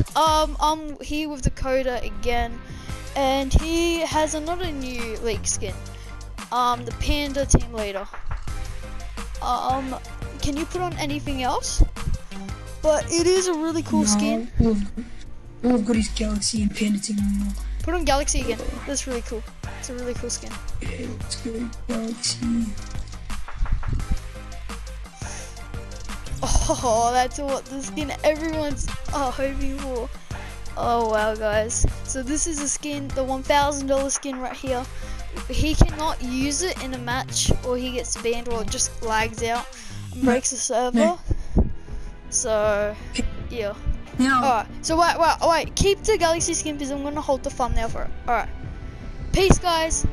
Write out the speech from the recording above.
guys, I'm here with the Coda again, and he has another new leak skin, the Panda Team Leader. Can you put on anything else? But it is a really cool skin. All I've got is Galaxy and Panda Team Leader. Put on Galaxy again. That's really cool. It's a really cool skin. Yeah, let's go Galaxy. Oh, that's what the skin everyone's hoping for. Oh wow, guys. So this is a skin, the $1,000 skin right here. He cannot use it in a match, or he gets banned, or it just lags out and breaks the server. So yeah. Alright, so wait, keep the Galaxy skin because I'm gonna hold the thumbnail for it. Alright. Peace, guys.